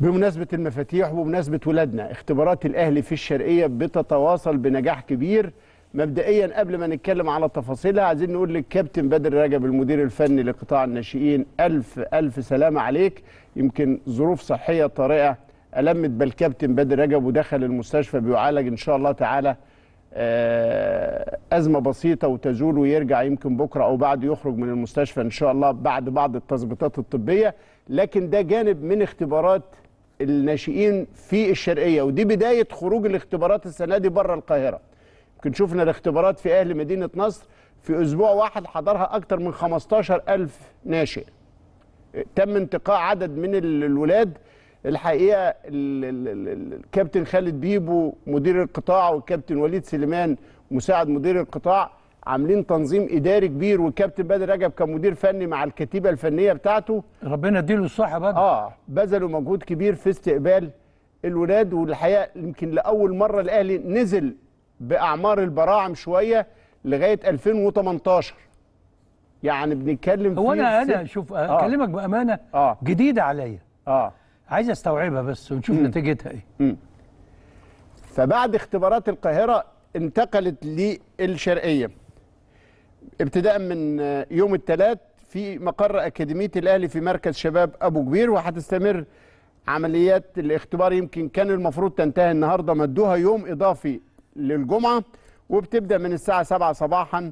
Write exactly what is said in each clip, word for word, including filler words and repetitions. بمناسبة المفاتيح وبمناسبة ولادنا، اختبارات الأهلي في الشرقية بتتواصل بنجاح كبير. مبدئيا قبل ما نتكلم على تفاصيلها عايزين نقول للكابتن بدر رجب المدير الفني لقطاع الناشئين ألف ألف سلامة عليك. يمكن ظروف صحية طارئة ألمت بل كابتن بدر رجب ودخل المستشفى بيعالج إن شاء الله تعالى، أزمة بسيطة وتزول ويرجع يمكن بكرة أو بعد يخرج من المستشفى إن شاء الله بعد بعض التظبيطات الطبية. لكن ده جانب من اختبارات الناشئين في الشرقية، ودي بداية خروج الاختبارات السنة دي بره القاهرة. يمكن شفنا الاختبارات في أهل مدينة نصر في أسبوع واحد حضرها أكتر من خمستاشر ألف ناشئ، تم انتقاء عدد من الولاد. الحقيقة الكابتن خالد بيبو مدير القطاع والكابتن وليد سليمان مساعد مدير القطاع عاملين تنظيم إداري كبير، والكابتن بدر رجب كمدير فني مع الكتيبة الفنية بتاعته ربنا يديله الصحة بدر اه بذلوا مجهود كبير في استقبال الولاد. والحقيقة يمكن لأول مرة الأهلي نزل بأعمار البراعم شوية لغاية ألفين وتمنتاشر، يعني بنتكلم في هو أنا أنا شوف أكلمك آه. بأمانة آه. جديدة عليا اه عايز استوعبها بس ونشوف مم. نتيجتها ايه. مم. فبعد اختبارات القاهرة انتقلت للشرقية ابتداء من يوم الثلاث في مقر أكاديمية الأهلي في مركز شباب أبو كبير، وهتستمر عمليات الاختبار. يمكن كان المفروض تنتهي النهارده، مدوها يوم إضافي للجمعة، وبتبدأ من الساعة سبعة صباحا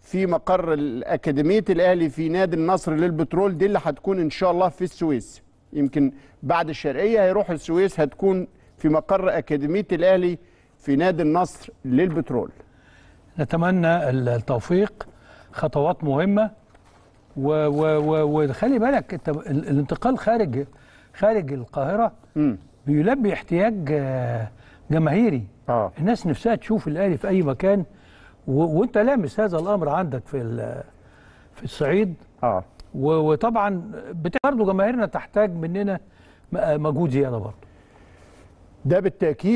في مقر أكاديمية الأهلي في نادي النصر للبترول. دي اللي هتكون إن شاء الله في السويس، يمكن بعد الشرقية هيروح السويس، هتكون في مقر أكاديمية الأهلي في نادي النصر للبترول. نتمنى التوفيق، خطوات مهمة، وخلي بالك الانتقال خارج خارج القاهرة م. بيلبي احتياج جماهيري. آه. الناس نفسها تشوف الأهلي في أي مكان، وأنت لامس هذا الأمر عندك في في الصعيد. آه. وطبعا برضه جماهيرنا تحتاج مننا مجهود زياده برضه. ده بالتاكيد.